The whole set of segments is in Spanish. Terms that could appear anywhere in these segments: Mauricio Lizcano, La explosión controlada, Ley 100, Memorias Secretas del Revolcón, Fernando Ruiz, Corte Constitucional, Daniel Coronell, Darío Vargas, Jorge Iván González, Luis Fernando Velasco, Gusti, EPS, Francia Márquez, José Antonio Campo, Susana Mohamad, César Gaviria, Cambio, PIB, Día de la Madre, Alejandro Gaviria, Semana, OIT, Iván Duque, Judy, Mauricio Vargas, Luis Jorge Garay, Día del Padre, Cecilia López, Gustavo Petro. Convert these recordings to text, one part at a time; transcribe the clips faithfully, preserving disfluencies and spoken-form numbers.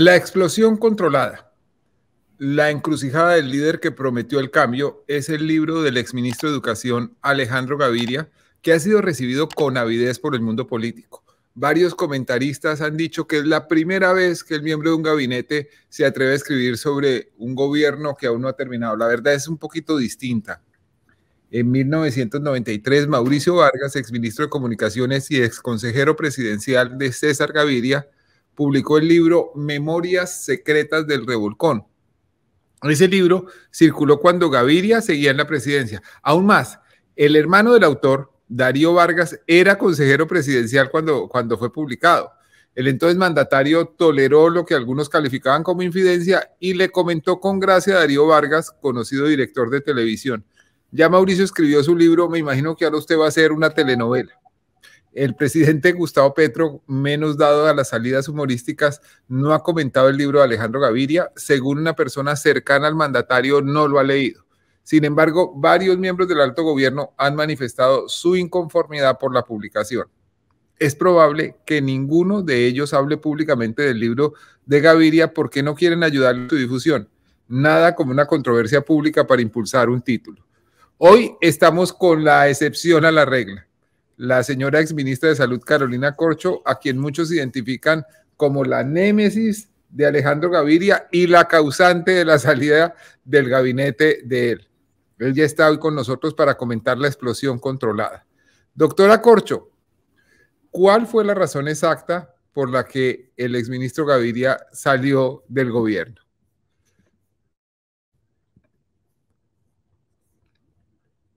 La explosión controlada, la encrucijada del líder que prometió el cambio, es el libro del exministro de Educación Alejandro Gaviria, que ha sido recibido con avidez por el mundo político. Varios comentaristas han dicho que es la primera vez que el miembro de un gabinete se atreve a escribir sobre un gobierno que aún no ha terminado. La verdad es un poquito distinta. En mil novecientos noventa y tres, Mauricio Vargas, exministro de Comunicaciones y exconsejero presidencial de César Gaviria, publicó el libro Memorias Secretas del Revolcón. Ese libro circuló cuando Gaviria seguía en la presidencia. Aún más, el hermano del autor, Darío Vargas, era consejero presidencial cuando, cuando fue publicado. El entonces mandatario toleró lo que algunos calificaban como infidencia y le comentó con gracia a Darío Vargas, conocido director de televisión. Ya Mauricio escribió su libro, me imagino que ahora usted va a hacer una telenovela. El presidente Gustavo Petro, menos dado a las salidas humorísticas, no ha comentado el libro de Alejandro Gaviria. Según una persona cercana al mandatario, no lo ha leído. Sin embargo, varios miembros del alto gobierno han manifestado su inconformidad por la publicación. Es probable que ninguno de ellos hable públicamente del libro de Gaviria porque no quieren ayudar en su difusión. Nada como una controversia pública para impulsar un título. Hoy estamos con la excepción a la regla. La señora exministra de Salud Carolina Corcho, a quien muchos identifican como la némesis de Alejandro Gaviria y la causante de la salida del gabinete de él. Él ya está hoy con nosotros para comentar la explosión controlada. Doctora Corcho, ¿cuál fue la razón exacta por la que el exministro Gaviria salió del gobierno?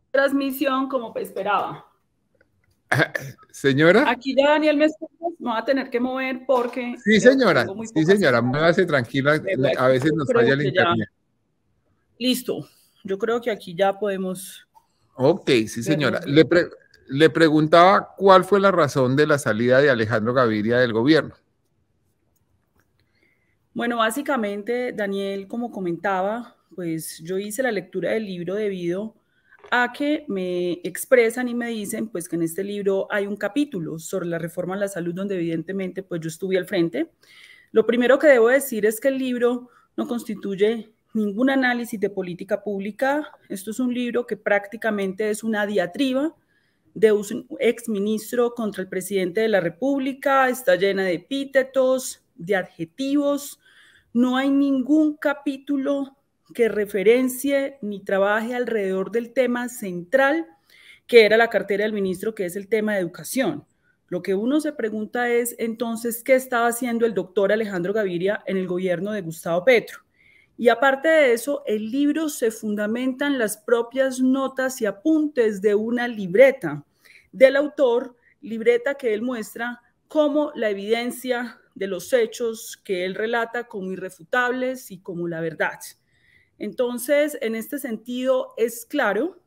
Transmisión como esperaba. Señora. Aquí ya Daniel me va a tener que mover porque... Sí, señora. Sí, señora. Muévase tranquila. A veces nos falla el internet. Listo. Yo creo que aquí ya podemos... Ok, sí, señora. Le, pre le preguntaba cuál fue la razón de la salida de Alejandro Gaviria del gobierno. Bueno, básicamente, Daniel, como comentaba, pues yo hice la lectura del libro debido a que me expresan y me dicen pues que en este libro hay un capítulo sobre la reforma a la salud donde evidentemente pues yo estuve al frente. Lo primero que debo decir es que el libro no constituye ningún análisis de política pública. Esto es un libro que prácticamente es una diatriba de un exministro contra el presidente de la República, está llena de epítetos, de adjetivos, no hay ningún capítulo que referencie ni trabaje alrededor del tema central que era la cartera del ministro, que es el tema de educación. Lo que uno se pregunta es entonces qué estaba haciendo el doctor Alejandro Gaviria en el gobierno de Gustavo Petro. Y aparte de eso, el libro se fundamenta en las propias notas y apuntes de una libreta del autor, libreta que él muestra como la evidencia de los hechos que él relata como irrefutables y como la verdad. Entonces, en este sentido, es claro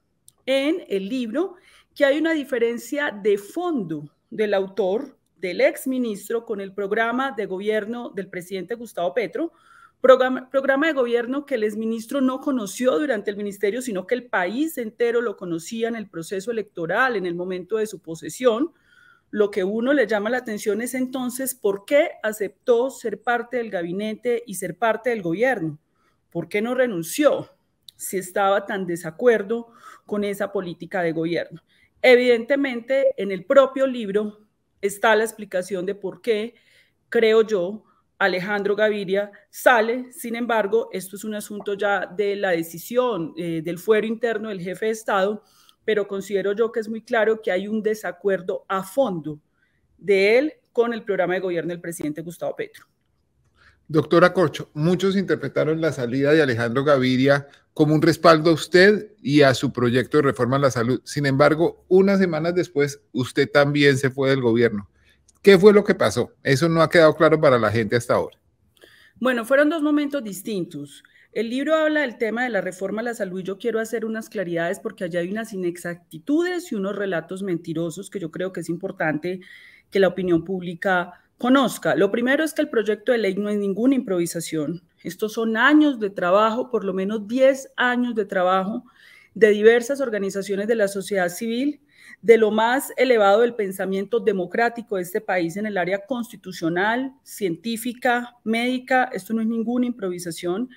en el libro que hay una diferencia de fondo del autor, del exministro, con el programa de gobierno del presidente Gustavo Petro, programa, programa de gobierno que el exministro no conoció durante el ministerio, sino que el país entero lo conocía en el proceso electoral, en el momento de su posesión. Lo que uno le llama la atención es entonces por qué aceptó ser parte del gabinete y ser parte del gobierno. ¿Por qué no renunció si estaba tan desacuerdo con esa política de gobierno? Evidentemente, en el propio libro está la explicación de por qué, creo yo, Alejandro Gaviria sale. Sin embargo, esto es un asunto ya de la decisión eh, del fuero interno del jefe de Estado, pero considero yo que es muy claro que hay un desacuerdo a fondo de él con el programa de gobierno del presidente Gustavo Petro. Doctora Corcho, muchos interpretaron la salida de Alejandro Gaviria como un respaldo a usted y a su proyecto de reforma a la salud. Sin embargo, unas semanas después, usted también se fue del gobierno. ¿Qué fue lo que pasó? Eso no ha quedado claro para la gente hasta ahora. Bueno, fueron dos momentos distintos. El libro habla del tema de la reforma a la salud y yo quiero hacer unas claridades porque allá hay unas inexactitudes y unos relatos mentirosos que yo creo que es importante que la opinión pública conozca. Lo primero es que el proyecto de ley no es ninguna improvisación. Estos son años de trabajo, por lo menos diez años de trabajo de diversas organizaciones de la sociedad civil, de lo más elevado del pensamiento democrático de este país en el área constitucional, científica, médica. Esto no es ninguna improvisación.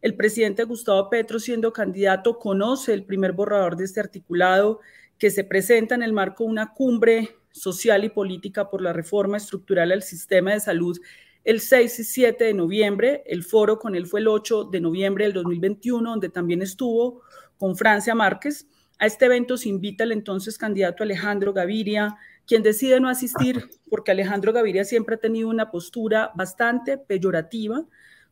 El presidente Gustavo Petro, siendo candidato, conoce el primer borrador de este articulado que se presenta en el marco de una cumbre social y política por la reforma estructural al sistema de salud el seis y siete de noviembre. El foro con él fue el ocho de noviembre del dos mil veintiuno, donde también estuvo con Francia Márquez. A este evento se invita el entonces candidato Alejandro Gaviria, quien decide no asistir porque Alejandro Gaviria siempre ha tenido una postura bastante peyorativa.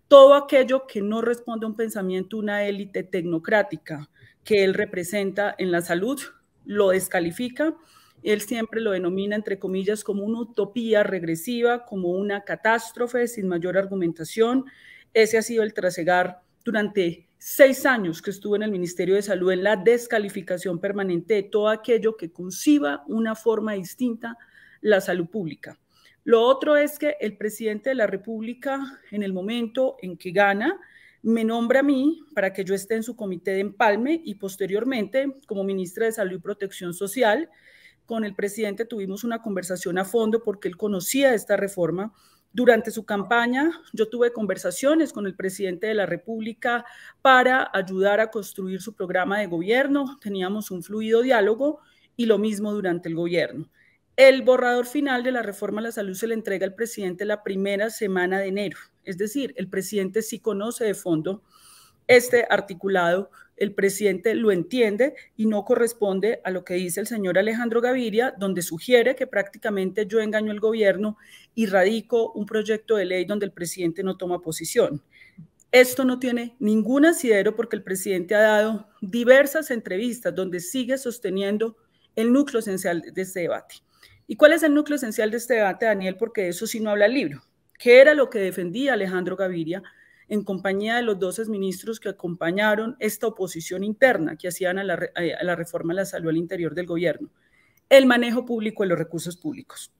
Todo aquello que no responde a un pensamiento, una élite tecnocrática que él representa en la salud, lo descalifica. Él siempre lo denomina, entre comillas, como una utopía regresiva, como una catástrofe sin mayor argumentación. Ese ha sido el trasegar durante seis años que estuvo en el Ministerio de Salud, en la descalificación permanente de todo aquello que conciba una forma distinta la salud pública. Lo otro es que el presidente de la República, en el momento en que gana, me nombra a mí para que yo esté en su comité de empalme y posteriormente como ministra de Salud y Protección Social. Con el presidente tuvimos una conversación a fondo porque él conocía esta reforma. Durante su campaña yo tuve conversaciones con el presidente de la República para ayudar a construir su programa de gobierno. Teníamos un fluido diálogo y lo mismo durante el gobierno. El borrador final de la reforma a la salud se le entrega al presidente la primera semana de enero. Es decir, el presidente sí conoce de fondo este articulado, el presidente lo entiende y no corresponde a lo que dice el señor Alejandro Gaviria, donde sugiere que prácticamente yo engaño al gobierno y radico un proyecto de ley donde el presidente no toma posición. Esto no tiene ningún asidero porque el presidente ha dado diversas entrevistas donde sigue sosteniendo el núcleo esencial de este debate. ¿Y cuál es el núcleo esencial de este debate, Daniel? Porque de eso sí no habla el libro. ¿Qué era lo que defendía Alejandro Gaviria en compañía de los doce ministros que acompañaron esta oposición interna que hacían a la, a la reforma a la salud al interior del gobierno? El manejo público de los recursos públicos.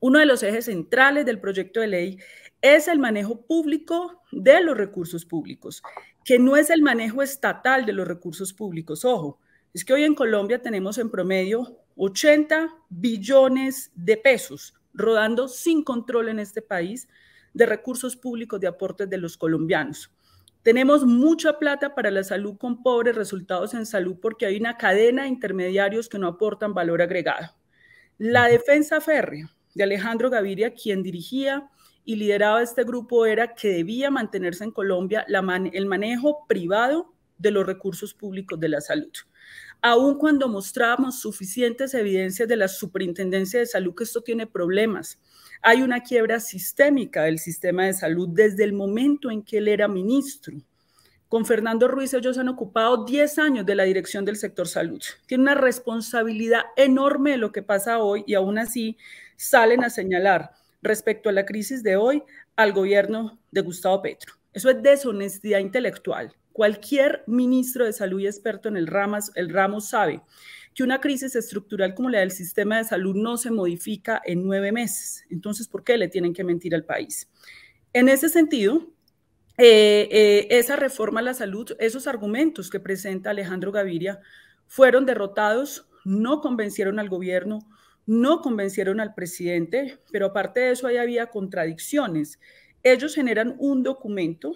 Uno de los ejes centrales del proyecto de ley es el manejo público de los recursos públicos, que no es el manejo estatal de los recursos públicos. Ojo, es que hoy en Colombia tenemos en promedio ochenta billones de pesos rodando sin control en este país, de recursos públicos, de aportes de los colombianos. Tenemos mucha plata para la salud con pobres resultados en salud porque hay una cadena de intermediarios que no aportan valor agregado. La defensa férrea de Alejandro Gaviria, quien dirigía y lideraba este grupo, era que debía mantenerse en Colombia la man- el manejo privado de los recursos públicos de la salud. Aun cuando mostrábamos suficientes evidencias de la Superintendencia de Salud que esto tiene problemas, hay una quiebra sistémica del sistema de salud desde el momento en que él era ministro. Con Fernando Ruiz ellos han ocupado diez años de la dirección del sector salud. Tienen una responsabilidad enorme de lo que pasa hoy y aún así salen a señalar respecto a la crisis de hoy al gobierno de Gustavo Petro. Eso es deshonestidad intelectual. Cualquier ministro de salud y experto en el ramo, el ramo sabe que una crisis estructural como la del sistema de salud no se modifica en nueve meses. Entonces, ¿por qué le tienen que mentir al país? En ese sentido, eh, eh, esa reforma a la salud, esos argumentos que presenta Alejandro Gaviria fueron derrotados, no convencieron al gobierno, no convencieron al presidente, pero aparte de eso ahí había contradicciones. Ellos generan un documento,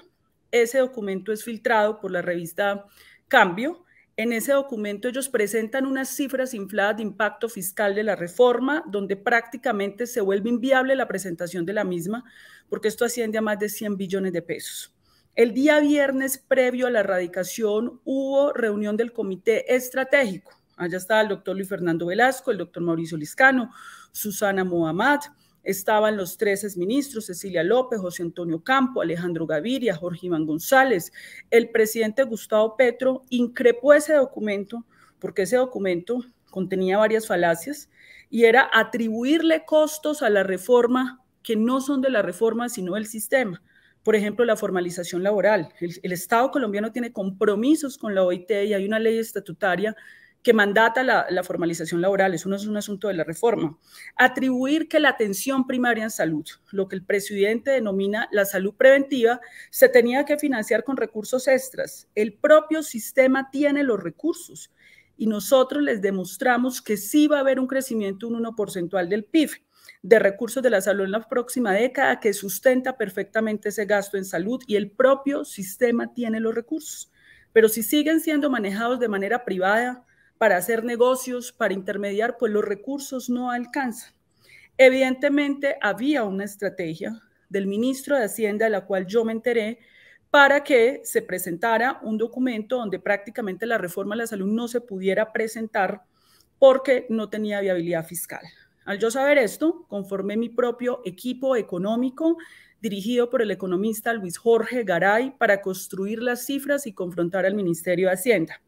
ese documento es filtrado por la revista Cambio. En ese documento ellos presentan unas cifras infladas de impacto fiscal de la reforma, donde prácticamente se vuelve inviable la presentación de la misma, porque esto asciende a más de cien billones de pesos. El día viernes previo a la erradicación hubo reunión del comité estratégico. Allá estaba el doctor Luis Fernando Velasco, el doctor Mauricio Lizcano, Susana Mohamad, estaban los tres ministros, Cecilia López, José Antonio Campo, Alejandro Gaviria, Jorge Iván González. El presidente Gustavo Petro increpó ese documento porque ese documento contenía varias falacias y era atribuirle costos a la reforma que no son de la reforma sino del sistema. Por ejemplo, la formalización laboral. El, el Estado colombiano tiene compromisos con la O I T y hay una ley estatutaria que mandata la, la formalización laboral. Eso no es un asunto de la reforma. Atribuir que la atención primaria en salud, lo que el presidente denomina la salud preventiva, se tenía que financiar con recursos extras. El propio sistema tiene los recursos y nosotros les demostramos que sí va a haber un crecimiento un uno porcentual del P I B de recursos de la salud en la próxima década que sustenta perfectamente ese gasto en salud y el propio sistema tiene los recursos. Pero si siguen siendo manejados de manera privada para hacer negocios, para intermediar, pues los recursos no alcanzan. Evidentemente había una estrategia del ministro de Hacienda, de la cual yo me enteré, para que se presentara un documento donde prácticamente la reforma a la salud no se pudiera presentar porque no tenía viabilidad fiscal. Al yo saber esto, conformé mi propio equipo económico dirigido por el economista Luis Jorge Garay para construir las cifras y confrontar al Ministerio de Hacienda.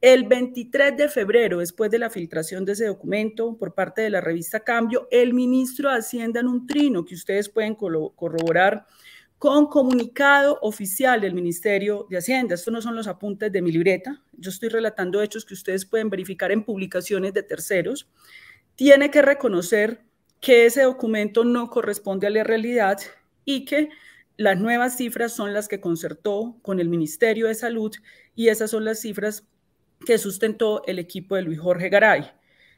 El veintitrés de febrero, después de la filtración de ese documento por parte de la revista Cambio, el ministro de Hacienda en un trino que ustedes pueden corroborar con comunicado oficial del Ministerio de Hacienda. Estos no son los apuntes de mi libreta. Yo estoy relatando hechos que ustedes pueden verificar en publicaciones de terceros. Tiene que reconocer que ese documento no corresponde a la realidad y que las nuevas cifras son las que concertó con el Ministerio de Salud y esas son las cifras que sustentó el equipo de Luis Jorge Garay.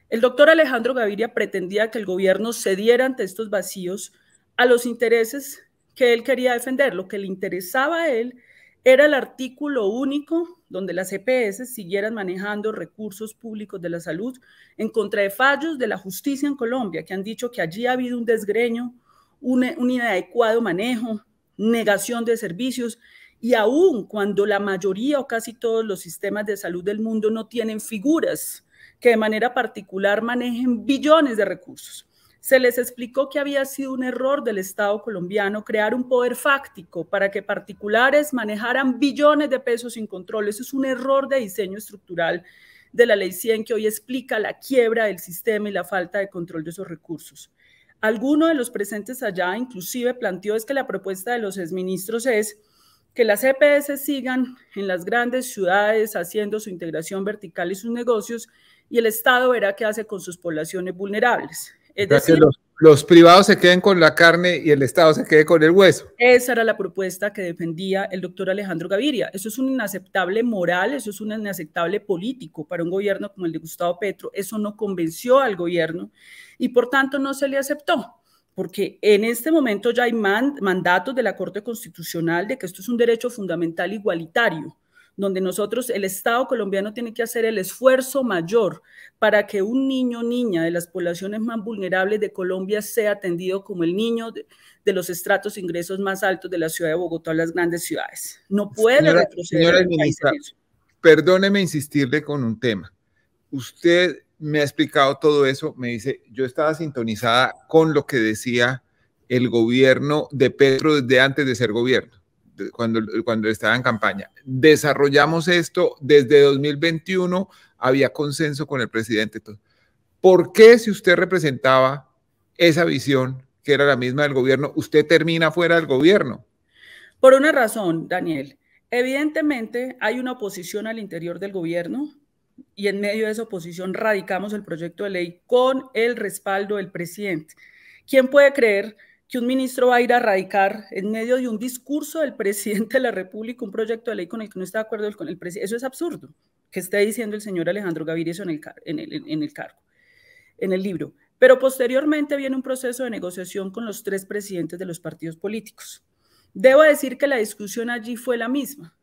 El doctor Alejandro Gaviria pretendía que el gobierno cediera ante estos vacíos a los intereses que él quería defender. Lo que le interesaba a él era el artículo único donde las E P S siguieran manejando recursos públicos de la salud en contra de fallos de la justicia en Colombia, que han dicho que allí ha habido un desgreño, un, un inadecuado manejo, negación de servicios, y aún cuando la mayoría o casi todos los sistemas de salud del mundo no tienen figuras que de manera particular manejen billones de recursos. Se les explicó que había sido un error del Estado colombiano crear un poder fáctico para que particulares manejaran billones de pesos sin control. Eso es un error de diseño estructural de la Ley cien que hoy explica la quiebra del sistema y la falta de control de esos recursos. Alguno de los presentes allá inclusive planteó es que la propuesta de los exministros es que las E P S sigan en las grandes ciudades haciendo su integración vertical y sus negocios y el Estado verá qué hace con sus poblaciones vulnerables. Es decir, que los, los privados se queden con la carne y el Estado se quede con el hueso. Esa era la propuesta que defendía el doctor Alejandro Gaviria. Eso es un inaceptable moral, eso es un inaceptable político para un gobierno como el de Gustavo Petro. Eso no convenció al gobierno y por tanto no se le aceptó, porque en este momento ya hay mandatos de la Corte Constitucional de que esto es un derecho fundamental igualitario, donde nosotros, el Estado colombiano tiene que hacer el esfuerzo mayor para que un niño o niña de las poblaciones más vulnerables de Colombia sea atendido como el niño de, de los estratos de ingresos más altos de la ciudad de Bogotá o las grandes ciudades. No puede señora, retroceder. Señora ministra, perdóneme insistirle con un tema. Usted me ha explicado todo eso, me dice, yo estaba sintonizada con lo que decía el gobierno de Petro desde antes de ser gobierno. Cuando, cuando estaba en campaña. Desarrollamos esto desde dos mil veintiuno, había consenso con el presidente. ¿Por qué, si usted representaba esa visión que era la misma del gobierno, usted termina fuera del gobierno? Por una razón, Daniel. Evidentemente hay una oposición al interior del gobierno y en medio de esa oposición radicamos el proyecto de ley con el respaldo del presidente. ¿Quién puede creer que un ministro va a ir a radicar en medio de un discurso del presidente de la República un proyecto de ley con el que no está de acuerdo con el presidente? Eso es absurdo, que esté diciendo el señor Alejandro Gaviria en el, en, el, en el cargo, en el libro. Pero posteriormente viene un proceso de negociación con los tres presidentes de los partidos políticos. Debo decir que la discusión allí fue la misma.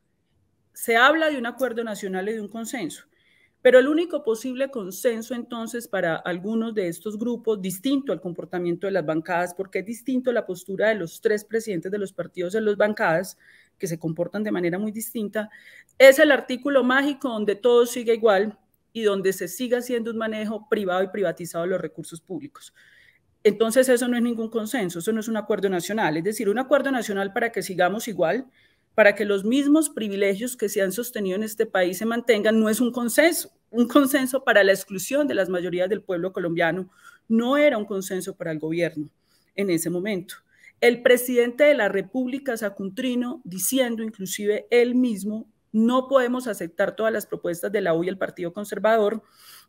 Se habla de un acuerdo nacional y de un consenso, pero el único posible consenso entonces para algunos de estos grupos, distinto al comportamiento de las bancadas, porque es distinto la postura de los tres presidentes de los partidos en las bancadas, que se comportan de manera muy distinta, es el artículo mágico donde todo sigue igual y donde se sigue haciendo un manejo privado y privatizado de los recursos públicos. Entonces eso no es ningún consenso, eso no es un acuerdo nacional, es decir, un acuerdo nacional para que sigamos igual, para que los mismos privilegios que se han sostenido en este país se mantengan, no es un consenso. Un consenso para la exclusión de las mayorías del pueblo colombiano no era un consenso para el gobierno en ese momento. El presidente de la República sacó un trino diciendo, inclusive él mismo, no podemos aceptar todas las propuestas de la O I T y el Partido Conservador,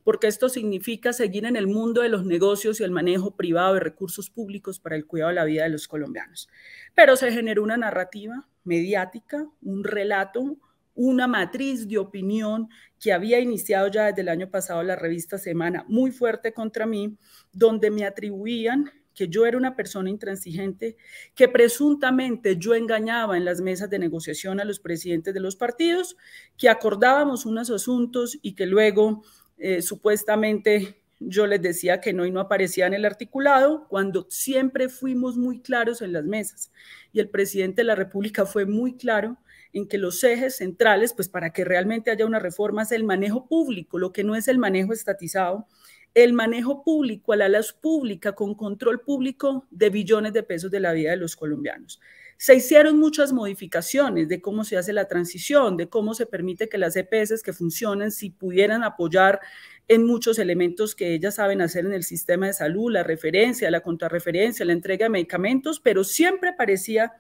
porque esto significa seguir en el mundo de los negocios y el manejo privado de recursos públicos para el cuidado de la vida de los colombianos. Pero se generó una narrativa mediática, un relato, una matriz de opinión que había iniciado ya desde el año pasado la revista Semana, muy fuerte contra mí, donde me atribuían que yo era una persona intransigente, que presuntamente yo engañaba en las mesas de negociación a los presidentes de los partidos, que acordábamos unos asuntos y que luego eh, supuestamente yo les decía que no y no aparecía en el articulado, cuando siempre fuimos muy claros en las mesas. Y el presidente de la República fue muy claro en que los ejes centrales, pues para que realmente haya una reforma, es el manejo público, lo que no es el manejo estatizado, el manejo público, a la luz pública, con control público de billones de pesos de la vida de los colombianos. Se hicieron muchas modificaciones de cómo se hace la transición, de cómo se permite que las E P S que funcionen, si pudieran apoyar en muchos elementos que ellas saben hacer en el sistema de salud, la referencia, la contrarreferencia, la entrega de medicamentos, pero siempre aparecía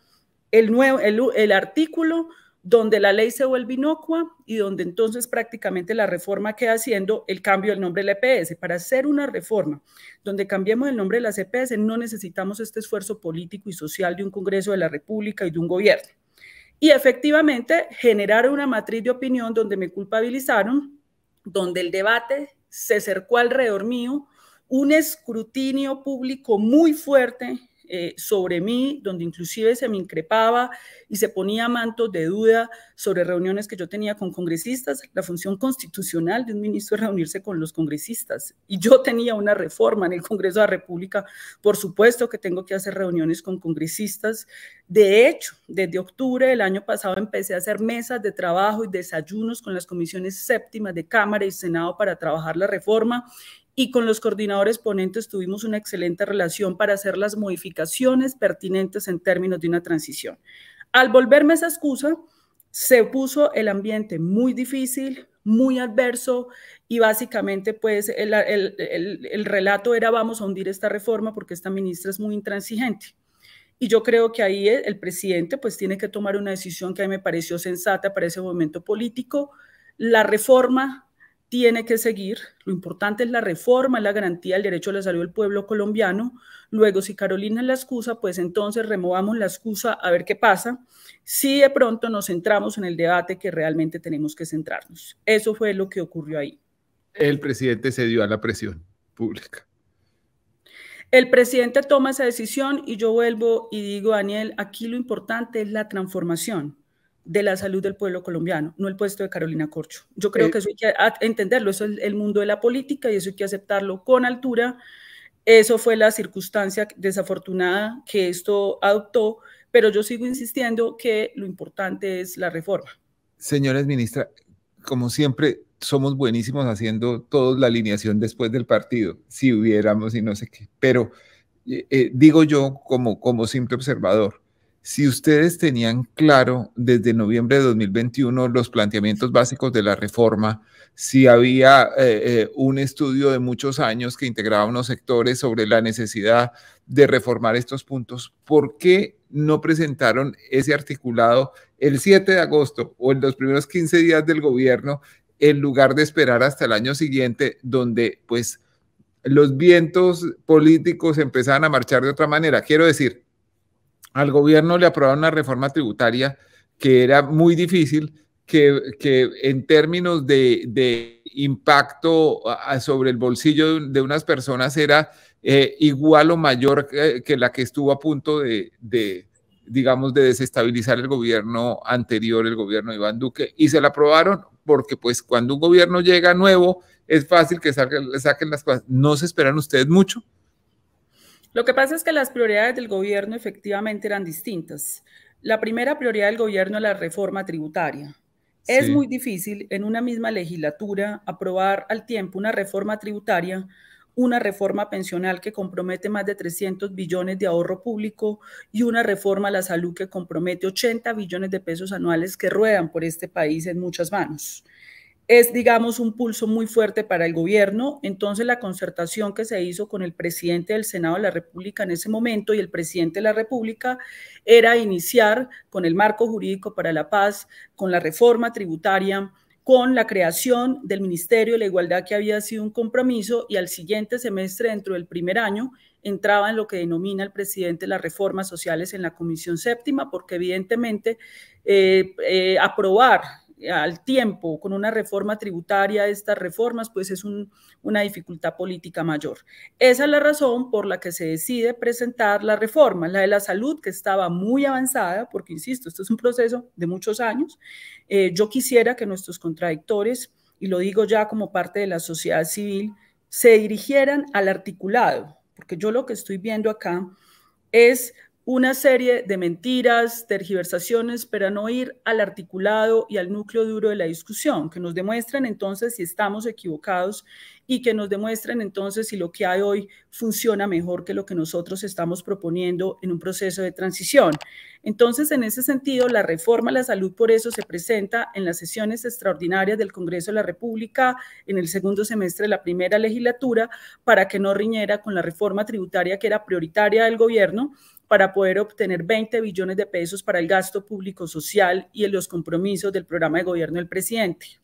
el, nuevo, el, el artículo donde la ley se vuelve inocua y donde entonces prácticamente la reforma queda haciendo el cambio del nombre de la E P S. Para hacer una reforma donde cambiemos el nombre de las E P S no necesitamos este esfuerzo político y social de un Congreso de la República y de un gobierno. Y efectivamente generaron una matriz de opinión donde me culpabilizaron, donde el debate se cercó alrededor mío, un escrutinio público muy fuerte Eh, sobre mí, donde inclusive se me increpaba y se ponía mantos de duda sobre reuniones que yo tenía con congresistas, la función constitucional de un ministro es reunirse con los congresistas, y yo tenía una reforma en el Congreso de la República, por supuesto que tengo que hacer reuniones con congresistas. De hecho, desde octubre del año pasado empecé a hacer mesas de trabajo y desayunos con las comisiones séptimas de Cámara y Senado para trabajar la reforma, y con los coordinadores ponentes tuvimos una excelente relación para hacer las modificaciones pertinentes en términos de una transición. Al volverme esa excusa, se puso el ambiente muy difícil, muy adverso, y básicamente pues el, el, el, el relato era: vamos a hundir esta reforma porque esta ministra es muy intransigente. Y yo creo que ahí el presidente pues tiene que tomar una decisión que a mí me pareció sensata para ese momento político. La reforma tiene que seguir, lo importante es la reforma, es la garantía del derecho a la salud del pueblo colombiano. Luego, si Carolina es la excusa, pues entonces removamos la excusa a ver qué pasa, si de pronto nos centramos en el debate que realmente tenemos que centrarnos. Eso fue lo que ocurrió ahí. El presidente cedió a la presión pública. El presidente toma esa decisión y yo vuelvo y digo: Daniel, aquí lo importante es la transformación de la salud del pueblo colombiano, no el puesto de Carolina Corcho. Yo creo eh, que eso hay que entenderlo, eso es el mundo de la política y eso hay que aceptarlo con altura. Eso fue la circunstancia desafortunada que esto adoptó, pero yo sigo insistiendo que lo importante es la reforma. Señora ministra, como siempre, somos buenísimos haciendo todos la alineación después del partido, si hubiéramos y no sé qué, pero eh, digo yo como, como simple observador, si ustedes tenían claro desde noviembre de dos mil veintiuno los planteamientos básicos de la reforma, si había eh, eh, un estudio de muchos años que integraba unos sectores sobre la necesidad de reformar estos puntos, ¿por qué no presentaron ese articulado el siete de agosto o en los primeros quince días del gobierno en lugar de esperar hasta el año siguiente, donde pues los vientos políticos empezaban a marchar de otra manera? Quiero decir, al gobierno le aprobaron una reforma tributaria que era muy difícil, que, que en términos de, de impacto sobre el bolsillo de unas personas era eh, igual o mayor que, que la que estuvo a punto de, de, digamos, de desestabilizar el gobierno anterior, el gobierno de Iván Duque, y se la aprobaron porque pues cuando un gobierno llega nuevo es fácil que saquen, saquen las cosas. ¿No se esperan ustedes mucho? Lo que pasa es que las prioridades del gobierno efectivamente eran distintas. La primera prioridad del gobierno es la reforma tributaria. Sí. Es muy difícil en una misma legislatura aprobar al tiempo una reforma tributaria, una reforma pensional que compromete más de trescientos billones de ahorro público y una reforma a la salud que compromete ochenta billones de pesos anuales que ruedan por este país en muchas manos. Es, digamos, un pulso muy fuerte para el gobierno. Entonces, la concertación que se hizo con el presidente del Senado de la República en ese momento y el presidente de la República era iniciar con el marco jurídico para la paz, con la reforma tributaria, con la creación del Ministerio de la Igualdad, que había sido un compromiso, y al siguiente semestre, dentro del primer año, entraba en lo que denomina el presidente las reformas sociales en la Comisión Séptima, porque evidentemente eh, eh, aprobar al tiempo con una reforma tributaria, estas reformas, pues es un, una dificultad política mayor. Esa es la razón por la que se decide presentar la reforma, la de la salud, que estaba muy avanzada, porque insisto, esto es un proceso de muchos años. Eh, yo quisiera que nuestros contradictores, y lo digo ya como parte de la sociedad civil, se dirigieran al articulado, porque yo lo que estoy viendo acá es una serie de mentiras, tergiversaciones, para no ir al articulado y al núcleo duro de la discusión, que nos demuestren entonces si estamos equivocados y que nos demuestren entonces si lo que hay hoy funciona mejor que lo que nosotros estamos proponiendo en un proceso de transición. Entonces, en ese sentido, la reforma a la salud por eso se presenta en las sesiones extraordinarias del Congreso de la República en el segundo semestre de la primera legislatura, para que no riñera con la reforma tributaria, que era prioritaria del gobierno, para poder obtener veinte billones de pesos para el gasto público social y en los compromisos del programa de gobierno del presidente.